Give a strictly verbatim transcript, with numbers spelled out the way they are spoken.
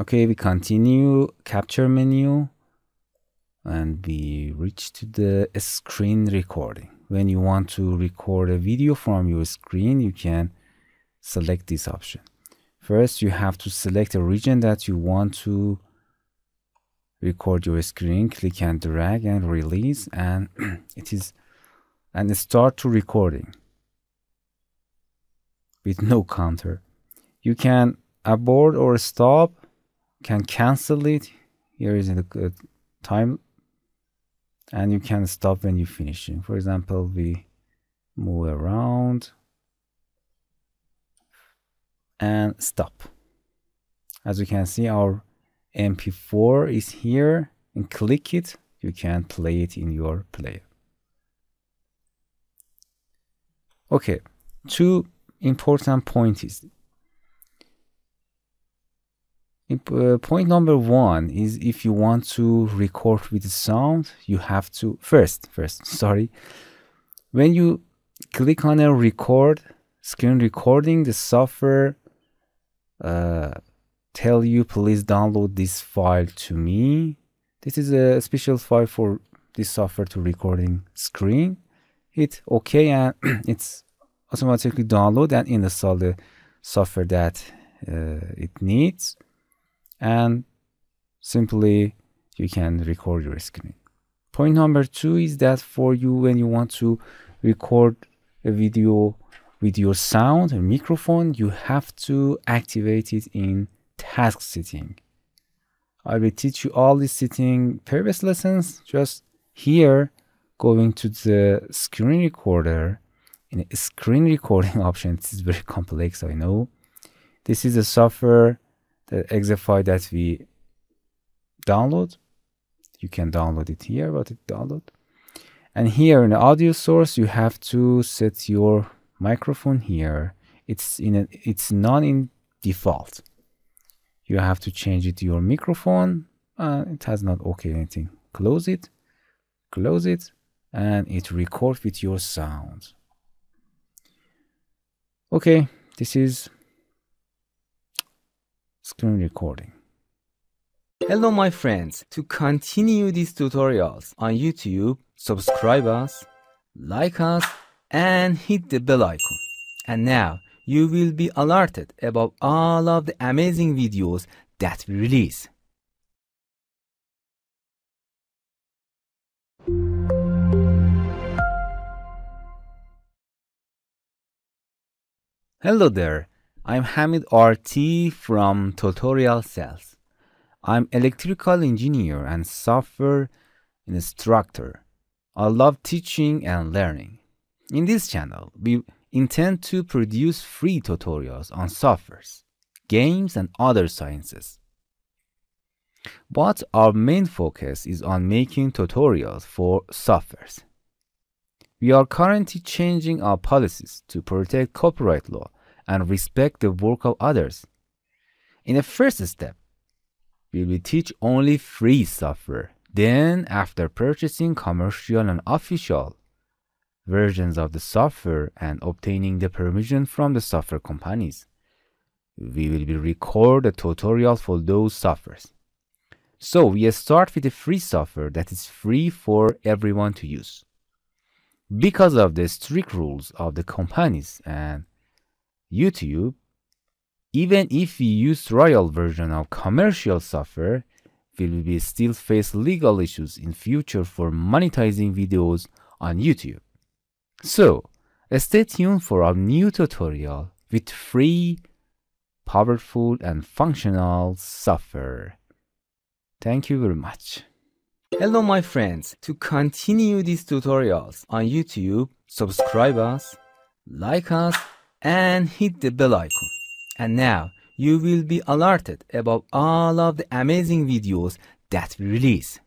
Okay, we continue capture menu and we reach to the screen recording. When you want to record a video from your screen, you can select this option. First, you have to select a region that you want to record your screen, click and drag and release, and it is and start to recording with no counter. You can abort or stop, can cancel it. Here is the time, and you can stop when you finish it. For example, we move around and stop. As you can see, our M P four is here, and click it, you can play it in your player. Okay, two important points is Uh, point number one is if you want to record with sound, you have to first first sorry when you click on a record screen recording, the software uh, tell you please download this file to me. This is a special file for this software to recording screen. Hit OK and it's automatically download and install the software that uh, it needs. And simply you can record your screen. Point number two is that for you, when you want to record a video with your sound and microphone, you have to activate it in task setting. I will teach you all these setting previous lessons. Just here, going to the screen recorder, in a screen recording option. This is very complex, I know. This is a software, the exe file that we download. You can download it here, but it download. And here in the audio source, you have to set your microphone here. It's in a, it's not in default. You have to change it to your microphone. Uh, it has not okay anything. Close it, close it, and it records with your sound. Okay, this is screen recording. Hello my friends, to continue these tutorials on YouTube, subscribe us, like us, and hit the bell icon. And now you will be alerted about all of the amazing videos that we release. Hello there. I'm Hamid R T from Tutorial Cells. I'm electrical engineer and software instructor. I love teaching and learning. In this channel, we intend to produce free tutorials on softwares, games, and other sciences. But our main focus is on making tutorials for softwares. We are currently changing our policies to protect copyright law and respect the work of others. In the first step, we will teach only free software. Then, after purchasing commercial and official versions of the software and obtaining the permission from the software companies, we will be record a tutorial for those softwares. So, we start with the free software that is free for everyone to use. Because of the strict rules of the companies and YouTube, even if we use trial version of commercial software, we will still face legal issues in future for monetizing videos on YouTube. So, stay tuned for our new tutorial with free, powerful and functional software. Thank you very much. Hello my friends, to continue these tutorials on YouTube, subscribe us, like us, and hit the bell icon. And now you will be alerted about all of the amazing videos that we release.